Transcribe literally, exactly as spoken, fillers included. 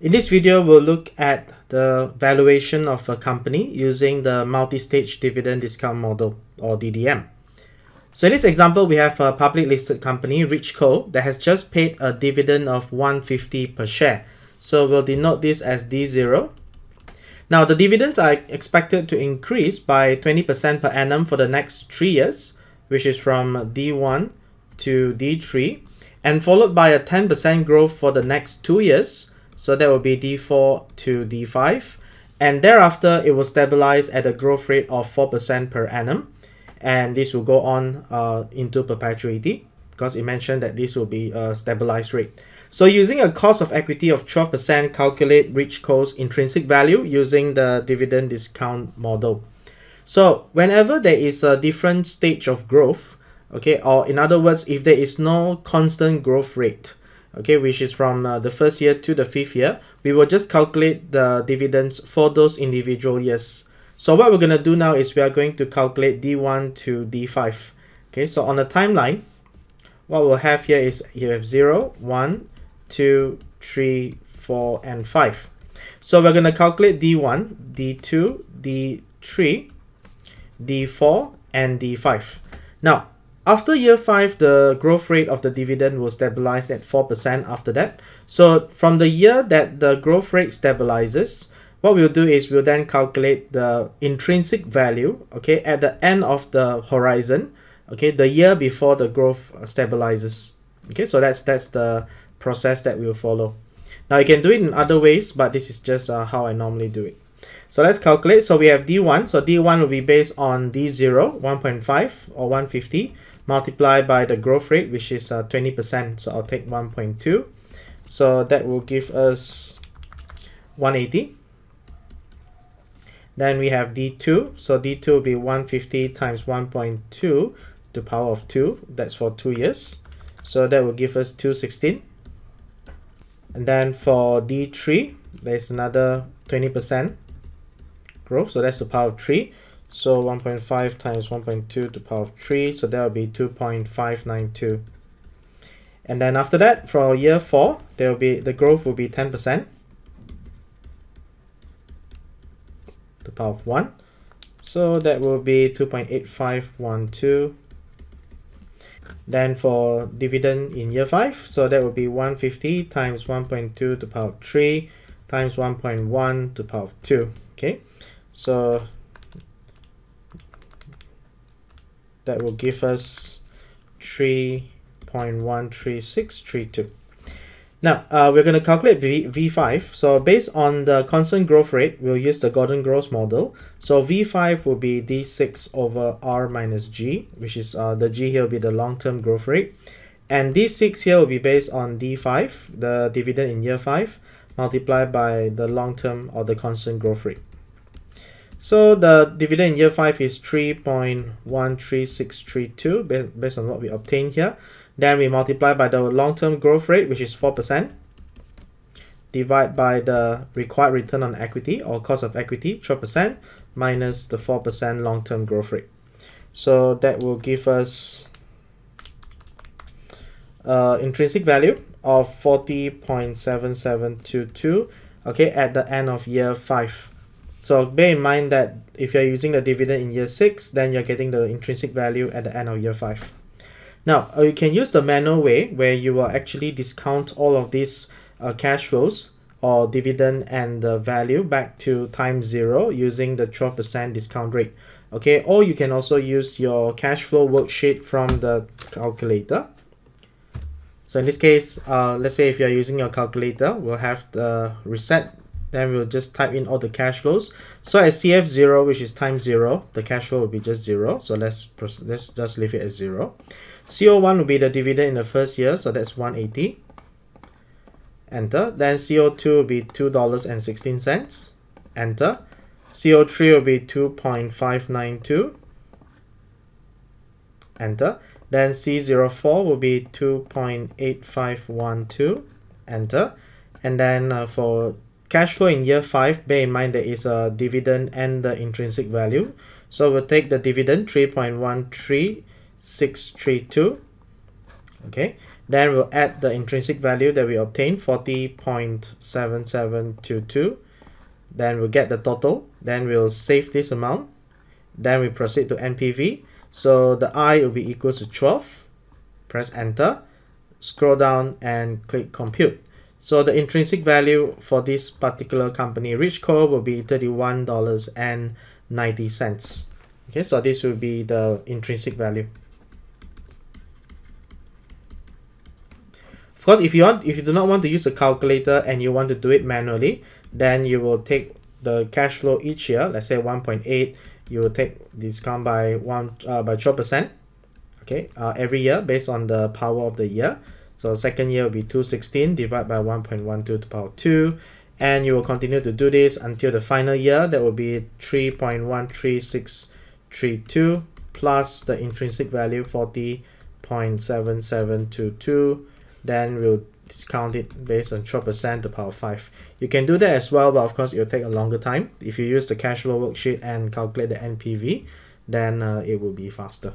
In this video, we'll look at the valuation of a company using the multi-stage dividend discount model, or D D M. So in this example, we have a public listed company, Richco, that has just paid a dividend of one dollar fifty per share. So we'll denote this as D zero. Now, the dividends are expected to increase by twenty percent per annum for the next three years, which is from D one to D three, and followed by a ten percent growth for the next two years. So that will be D four to D five. And thereafter, it will stabilize at a growth rate of four percent per annum. And this will go on uh, into perpetuity, because it mentioned that this will be a stabilized rate. So using a cost of equity of twelve percent, calculate Richco's intrinsic value using the dividend discount model. So whenever there is a different stage of growth, okay, or in other words, if there is no constant growth rate, okay, which is from uh, the first year to the fifth year, we will just calculate the dividends for those individual years. So what we're going to do now is we are going to calculate D one to D five. Okay, so on the timeline, what we'll have here is you have zero, one, two, three, four, and five. So we're going to calculate D one, D two, D three, D four, and D five. Now, after year five, the growth rate of the dividend will stabilize at four percent after that. So from the year that the growth rate stabilizes, what we'll do is we'll then calculate the intrinsic value, okay, at the end of the horizon, okay, the year before the growth stabilizes. Okay, so that's, that's the process that we'll follow. Now you can do it in other ways, but this is just uh, how I normally do it. So let's calculate. So we have D one. So D one will be based on D zero, one point five or one fifty, multiplied by the growth rate, which is uh, twenty percent. So I'll take one point two. So that will give us one eighty. Then we have D two. So D two will be one fifty times one point two to the power of two. That's for two years. So that will give us two sixteen. And then for D three, there's another twenty percent growth, so that's the power of three. So one point five times one point two to the power of three, so that will be two point five nine two. And then after that, for year four, there will be the growth will be ten percent to the power of one, so that will be two point eight five one two. Then for dividend in year five, so that will be one fifty times one point two to the power of three times one point one to the power of two. Okay, so that will give us three point one three six three two. Now uh, we're going to calculate v V5. So based on the constant growth rate, we'll use the Gordon Growth Model. So V five will be D six over R minus G, which is uh, the G here will be the long-term growth rate. And D six here will be based on D five, the dividend in year five, multiplied by the long-term or the constant growth rate. So the dividend in year five is three point one three six three two based on what we obtained here. Then we multiply by the long-term growth rate, which is four percent, divide by the required return on equity or cost of equity, twelve percent, minus the four percent long-term growth rate. So that will give us uh, intrinsic value of forty point seven seven two two, okay, at the end of year five. So bear in mind that if you're using the dividend in year six, then you're getting the intrinsic value at the end of year five. Now, you can use the manual way where you will actually discount all of these uh, cash flows or dividend and the value back to time zero using the twelve percent discount rate. Okay, or you can also use your cash flow worksheet from the calculator. So in this case, uh, let's say if you're using your calculator, we'll have the reset. Then we'll just type in all the cash flows. So at C F zero, which is time zero, the cash flow will be just zero. So let's, let's just leave it as zero. C O one will be the dividend in the first year. So that's one eighty. Enter. Then C O two will be two dollars and sixteen cents. Enter. C O three will be two point five nine two. Enter. Then C zero four will be two point eight five one two. Enter. And then uh, for cash flow in year five, bear in mind there is a dividend and the intrinsic value. So we'll take the dividend, three point one three six three two. Okay, Then we'll add the intrinsic value that we obtained, forty point seven seven two two. Then we'll get the total. Then we'll save this amount. Then we proceed to N P V. So the I will be equal to twelve. Press enter. Scroll down and click compute. So the intrinsic value for this particular company, Richco, will be thirty-one dollars and ninety cents. Okay, so this will be the intrinsic value. Of course, if you want, if you do not want to use a calculator and you want to do it manually, then you will take the cash flow each year. Let's say one point eight. You will take discount by one uh, by twelve percent. Okay, uh, every year based on the power of the year. So second year will be two sixteen divided by one point one two to the power two. And you will continue to do this until the final year. That will be three point one three six three two plus the intrinsic value forty point seven seven two two. Then we'll discount it based on twelve percent to the power five. You can do that as well, but of course it will take a longer time. If you use the cash flow worksheet and calculate the N P V, then uh, it will be faster.